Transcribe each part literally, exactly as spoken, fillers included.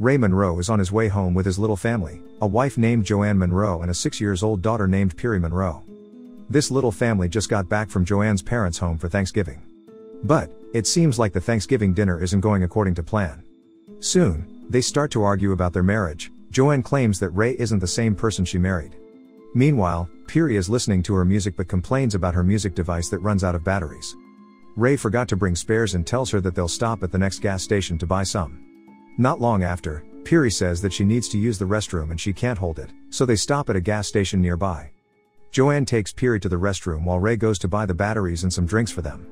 Ray Monroe is on his way home with his little family, a wife named Joanne Monroe and a six years old daughter named Peary Monroe. This little family just got back from Joanne's parents' home for Thanksgiving. But it seems like the Thanksgiving dinner isn't going according to plan. Soon, they start to argue about their marriage. Joanne claims that Ray isn't the same person she married. Meanwhile, Peary is listening to her music but complains about her music device that runs out of batteries. Ray forgot to bring spares and tells her that they'll stop at the next gas station to buy some. Not long after, Peary says that she needs to use the restroom and she can't hold it, so they stop at a gas station nearby. Joanne takes Peary to the restroom while Ray goes to buy the batteries and some drinks for them.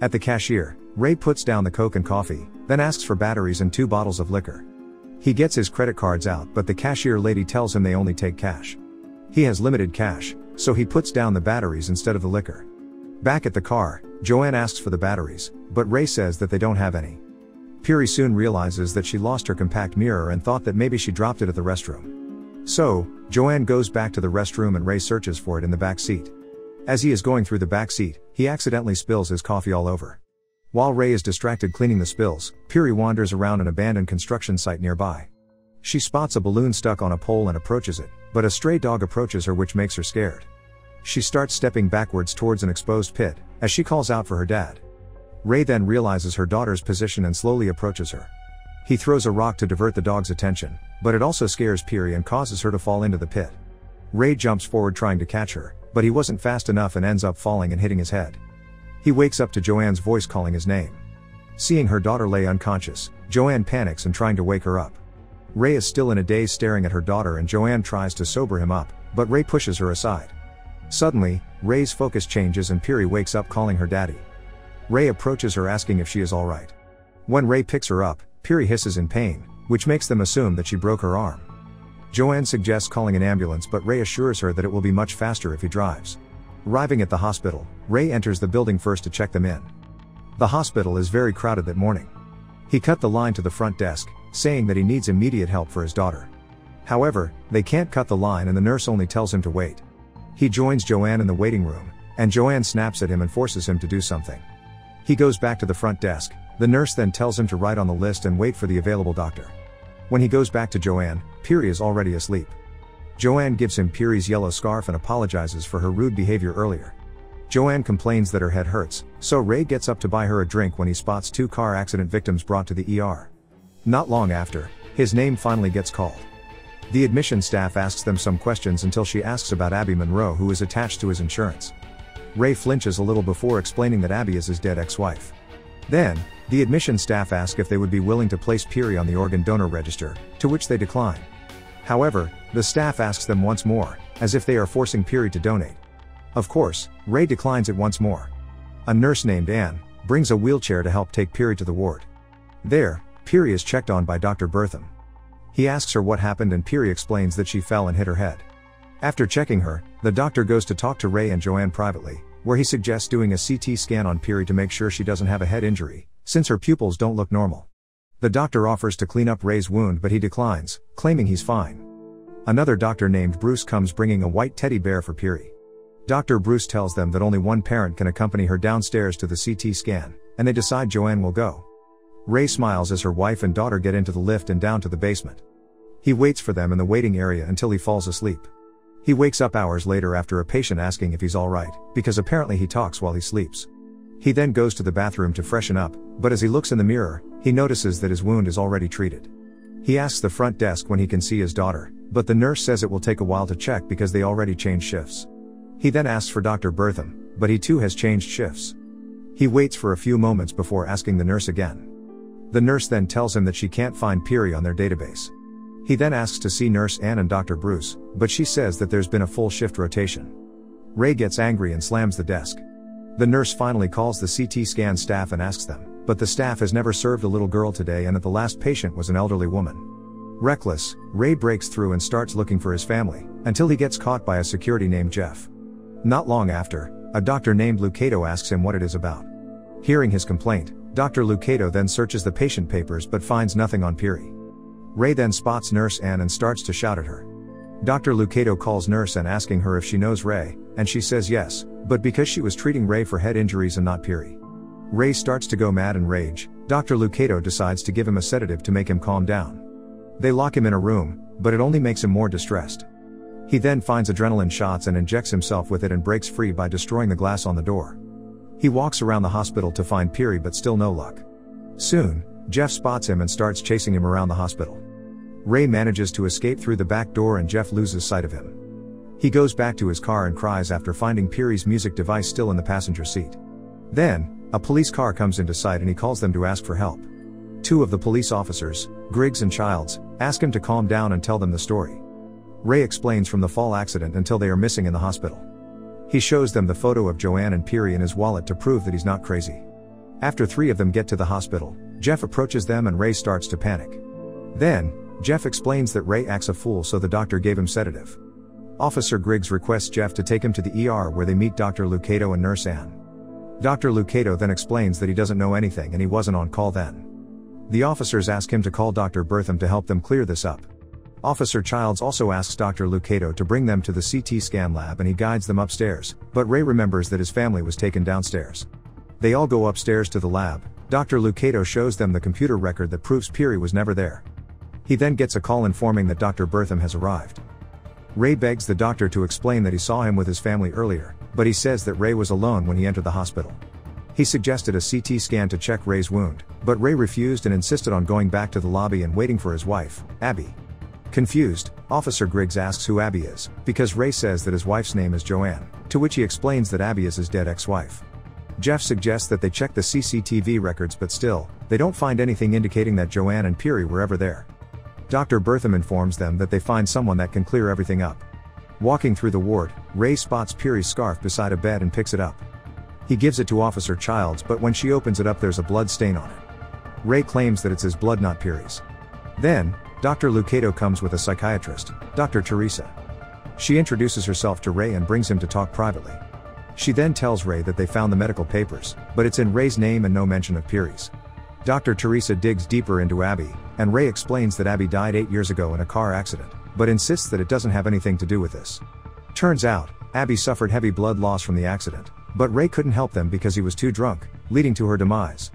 At the cashier, Ray puts down the Coke and coffee, then asks for batteries and two bottles of liquor. He gets his credit cards out, but the cashier lady tells him they only take cash. He has limited cash, so he puts down the batteries instead of the liquor. Back at the car, Joanne asks for the batteries, but Ray says that they don't have any. Peary soon realizes that she lost her compact mirror and thought that maybe she dropped it at the restroom. So, Joanne goes back to the restroom and Ray searches for it in the back seat. As he is going through the back seat, he accidentally spills his coffee all over. While Ray is distracted cleaning the spills, Peary wanders around an abandoned construction site nearby. She spots a balloon stuck on a pole and approaches it, but a stray dog approaches her, which makes her scared. She starts stepping backwards towards an exposed pit, as she calls out for her dad. Ray then realizes her daughter's position and slowly approaches her. He throws a rock to divert the dog's attention, but it also scares Peary and causes her to fall into the pit. Ray jumps forward trying to catch her, but he wasn't fast enough and ends up falling and hitting his head. He wakes up to Joanne's voice calling his name. Seeing her daughter lay unconscious, Joanne panics and trying to wake her up. Ray is still in a daze staring at her daughter and Joanne tries to sober him up, but Ray pushes her aside. Suddenly, Ray's focus changes and Peary wakes up calling her daddy. Ray approaches her asking if she is alright. When Ray picks her up, Peary hisses in pain, which makes them assume that she broke her arm. Joanne suggests calling an ambulance, but Ray assures her that it will be much faster if he drives. Arriving at the hospital, Ray enters the building first to check them in. The hospital is very crowded that morning. He cut the line to the front desk, saying that he needs immediate help for his daughter. However, they can't cut the line and the nurse only tells him to wait. He joins Joanne in the waiting room, and Joanne snaps at him and forces him to do something. He goes back to the front desk. The nurse then tells him to write on the list and wait for the available doctor. When he goes back to Joanne, Peary is already asleep. Joanne gives him Peary's yellow scarf and apologizes for her rude behavior earlier. Joanne complains that her head hurts, so Ray gets up to buy her a drink when he spots two car accident victims brought to the E R. Not long after, his name finally gets called. The admission staff asks them some questions until she asks about Abby Monroe, who is attached to his insurance. Ray flinches a little before explaining that Abby is his dead ex-wife. Then, the admission staff ask if they would be willing to place Peary on the organ donor register, to which they decline. However, the staff asks them once more, as if they are forcing Peary to donate. Of course, Ray declines it once more. A nurse named Anne brings a wheelchair to help take Peary to the ward. There, Peary is checked on by Doctor Bertham. He asks her what happened and Peary explains that she fell and hit her head. After checking her, the doctor goes to talk to Ray and Joanne privately, where he suggests doing a C T scan on Peary to make sure she doesn't have a head injury, since her pupils don't look normal. The doctor offers to clean up Ray's wound but he declines, claiming he's fine. Another doctor named Bruce comes bringing a white teddy bear for Peary. Doctor Bruce tells them that only one parent can accompany her downstairs to the C T scan, and they decide Joanne will go. Ray smiles as her wife and daughter get into the lift and down to the basement. He waits for them in the waiting area until he falls asleep. He wakes up hours later after a patient asking if he's alright, because apparently he talks while he sleeps. He then goes to the bathroom to freshen up, but as he looks in the mirror, he notices that his wound is already treated. He asks the front desk when he can see his daughter, but the nurse says it will take a while to check because they already changed shifts. He then asks for Doctor Bertham, but he too has changed shifts. He waits for a few moments before asking the nurse again. The nurse then tells him that she can't find Peary on their database. He then asks to see Nurse Anne and Doctor Bruce, but she says that there's been a full shift rotation. Ray gets angry and slams the desk. The nurse finally calls the C T scan staff and asks them, but the staff has never served a little girl today and that the last patient was an elderly woman. Reckless, Ray breaks through and starts looking for his family, until he gets caught by a security named Jeff. Not long after, a doctor named Lucato asks him what it is about. Hearing his complaint, Doctor Lucato then searches the patient papers but finds nothing on Peary. Ray then spots Nurse Anne and starts to shout at her. Doctor Lucato calls Nurse Anne asking her if she knows Ray, and she says yes, but because she was treating Ray for head injuries and not Peary. Ray starts to go mad and rage. Doctor Lucato decides to give him a sedative to make him calm down. They lock him in a room, but it only makes him more distressed. He then finds adrenaline shots and injects himself with it and breaks free by destroying the glass on the door. He walks around the hospital to find Peary but still no luck. Soon, Jeff spots him and starts chasing him around the hospital. Ray manages to escape through the back door and Jeff loses sight of him. He goes back to his car and cries after finding Peary's music device still in the passenger seat. Then, a police car comes into sight and he calls them to ask for help. Two of the police officers, Griggs and Childs, ask him to calm down and tell them the story. Ray explains from the fall accident until they are missing in the hospital. He shows them the photo of Joanne and Peary in his wallet to prove that he's not crazy. After three of them get to the hospital, Jeff approaches them and Ray starts to panic. Then, Jeff explains that Ray acts a fool so the doctor gave him sedative. Officer Griggs requests Jeff to take him to the E R where they meet Doctor Lucato and Nurse Anne. Doctor Lucato then explains that he doesn't know anything and he wasn't on call then. The officers ask him to call Doctor Bertham to help them clear this up. Officer Childs also asks Doctor Lucato to bring them to the C T scan lab and he guides them upstairs, but Ray remembers that his family was taken downstairs. They all go upstairs to the lab. Doctor Lucato shows them the computer record that proves Peary was never there. He then gets a call informing that Doctor Bertham has arrived. Ray begs the doctor to explain that he saw him with his family earlier, but he says that Ray was alone when he entered the hospital. He suggested a C T scan to check Ray's wound, but Ray refused and insisted on going back to the lobby and waiting for his wife, Abby. Confused, Officer Griggs asks who Abby is, because Ray says that his wife's name is Joanne, to which he explains that Abby is his dead ex-wife. Jeff suggests that they check the C C T V records but still, they don't find anything indicating that Joanne and Peary were ever there. Doctor Bertham informs them that they find someone that can clear everything up. Walking through the ward, Ray spots Peary's scarf beside a bed and picks it up. He gives it to Officer Childs but when she opens it up there's a blood stain on it. Ray claims that it's his blood, not Peary's. Then, Doctor Lucato comes with a psychiatrist, Doctor Teresa. She introduces herself to Ray and brings him to talk privately. She then tells Ray that they found the medical papers, but it's in Ray's name and no mention of Peary's. Doctor Teresa digs deeper into Abby, and Ray explains that Abby died eight years ago in a car accident, but insists that it doesn't have anything to do with this. Turns out, Abby suffered heavy blood loss from the accident, but Ray couldn't help them because he was too drunk, leading to her demise.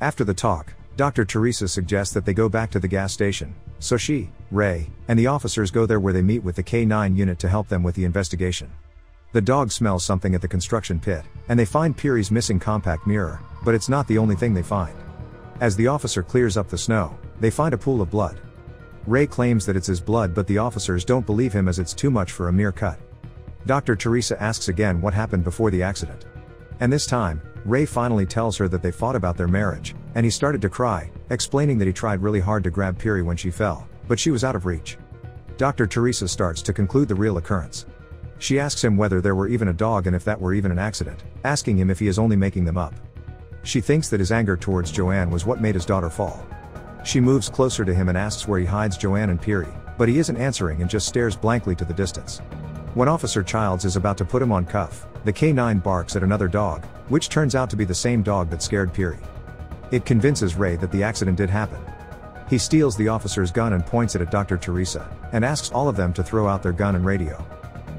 After the talk, Doctor Teresa suggests that they go back to the gas station, so she, Ray, and the officers go there where they meet with the K nine unit to help them with the investigation. The dog smells something at the construction pit, and they find Peary's missing compact mirror, but it's not the only thing they find. As the officer clears up the snow, they find a pool of blood. Ray claims that it's his blood but the officers don't believe him as it's too much for a mere cut. Doctor Teresa asks again what happened before the accident. And this time, Ray finally tells her that they fought about their marriage, and he started to cry, explaining that he tried really hard to grab Peary when she fell, but she was out of reach. Doctor Teresa starts to conclude the real occurrence. She asks him whether there were even a dog and if that were even an accident, asking him if he is only making them up. She thinks that his anger towards Joanne was what made his daughter fall. She moves closer to him and asks where he hides Joanne and Peary, but he isn't answering and just stares blankly to the distance. When Officer Childs is about to put him on cuff, the K nine barks at another dog, which turns out to be the same dog that scared Peary. It convinces Ray that the accident did happen. He steals the officer's gun and points it at Doctor Teresa, and asks all of them to throw out their gun and radio.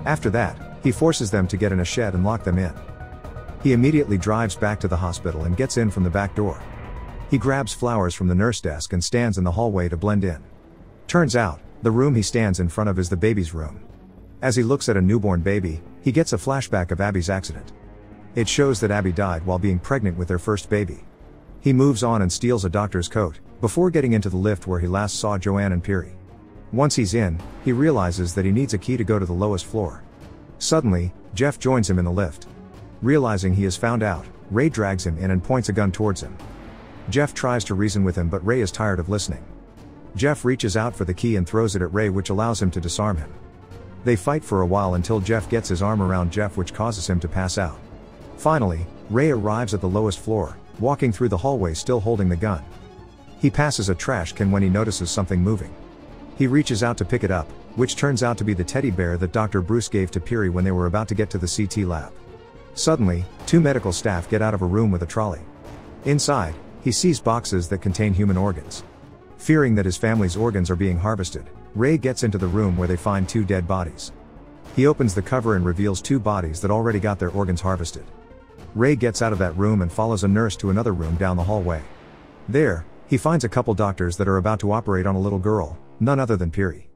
After that, he forces them to get in a shed and lock them in. He immediately drives back to the hospital and gets in from the back door. He grabs flowers from the nurse desk and stands in the hallway to blend in. Turns out, the room he stands in front of is the baby's room. As he looks at a newborn baby, he gets a flashback of Abby's accident. It shows that Abby died while being pregnant with their first baby. He moves on and steals a doctor's coat, before getting into the lift where he last saw Joanne and Peary. Once he's in, he realizes that he needs a key to go to the lowest floor. Suddenly, Jeff joins him in the lift. Realizing he is found out, Ray drags him in and points a gun towards him. Jeff tries to reason with him but Ray is tired of listening. Jeff reaches out for the key and throws it at Ray, which allows him to disarm him. They fight for a while until Jeff gets his arm around Jeff, which causes him to pass out. Finally, Ray arrives at the lowest floor, walking through the hallway still holding the gun. He passes a trash can when he notices something moving. He reaches out to pick it up, which turns out to be the teddy bear that Doctor Bruce gave to Peary when they were about to get to the C T lab. Suddenly, two medical staff get out of a room with a trolley. Inside, he sees boxes that contain human organs. Fearing that his family's organs are being harvested, Ray gets into the room where they find two dead bodies. He opens the cover and reveals two bodies that already got their organs harvested. Ray gets out of that room and follows a nurse to another room down the hallway. There, He finds a couple doctors that are about to operate on a little girl, none other than Peary.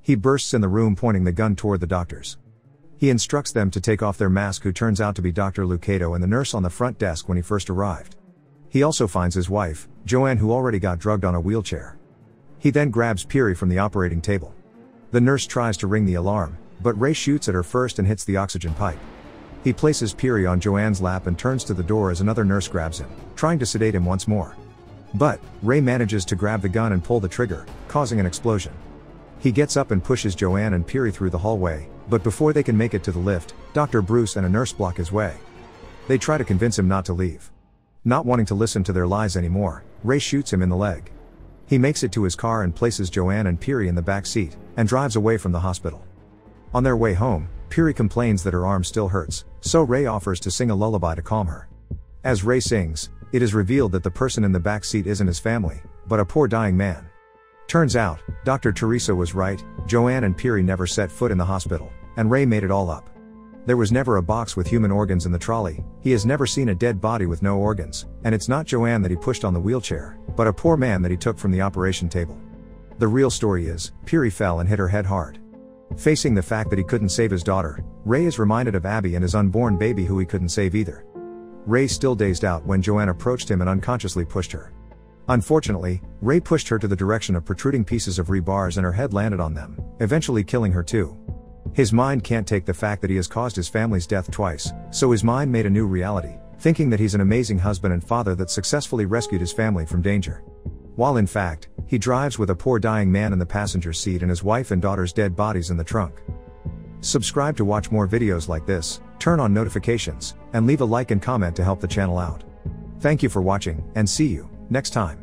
He bursts in the room pointing the gun toward the doctors. He instructs them to take off their mask, who turns out to be Doctor Lucato and the nurse on the front desk when he first arrived. He also finds his wife, Joanne, who already got drugged on a wheelchair. He then grabs Peary from the operating table. The nurse tries to ring the alarm, but Ray shoots at her first and hits the oxygen pipe. He places Peary on Joanne's lap and turns to the door as another nurse grabs him, trying to sedate him once more. But Ray manages to grab the gun and pull the trigger, causing an explosion. He gets up and pushes Joanne and Peary through the hallway, but before they can make it to the lift, Doctor Bruce and a nurse block his way. They try to convince him not to leave. Not wanting to listen to their lies anymore, Ray shoots him in the leg. He makes it to his car and places Joanne and Peary in the back seat, and drives away from the hospital. On their way home, Peary complains that her arm still hurts, so Ray offers to sing a lullaby to calm her. As Ray sings, it is revealed that the person in the back seat isn't his family, but a poor dying man. Turns out, Doctor Teresa was right, Joanne and Peary never set foot in the hospital, and Ray made it all up. There was never a box with human organs in the trolley, he has never seen a dead body with no organs, and it's not Joanne that he pushed on the wheelchair, but a poor man that he took from the operation table. The real story is, Peary fell and hit her head hard. Facing the fact that he couldn't save his daughter, Ray is reminded of Abby and his unborn baby, who he couldn't save either. Ray still dazed out when Joanne approached him and unconsciously pushed her. Unfortunately, Ray pushed her to the direction of protruding pieces of rebars and her head landed on them, eventually killing her too. His mind can't take the fact that he has caused his family's death twice, so his mind made a new reality, thinking that he's an amazing husband and father that successfully rescued his family from danger. While in fact, he drives with a poor dying man in the passenger seat and his wife and daughter's dead bodies in the trunk. Subscribe to watch more videos like this, turn on notifications, and leave a like and comment to help the channel out. Thank you for watching, and see you next time.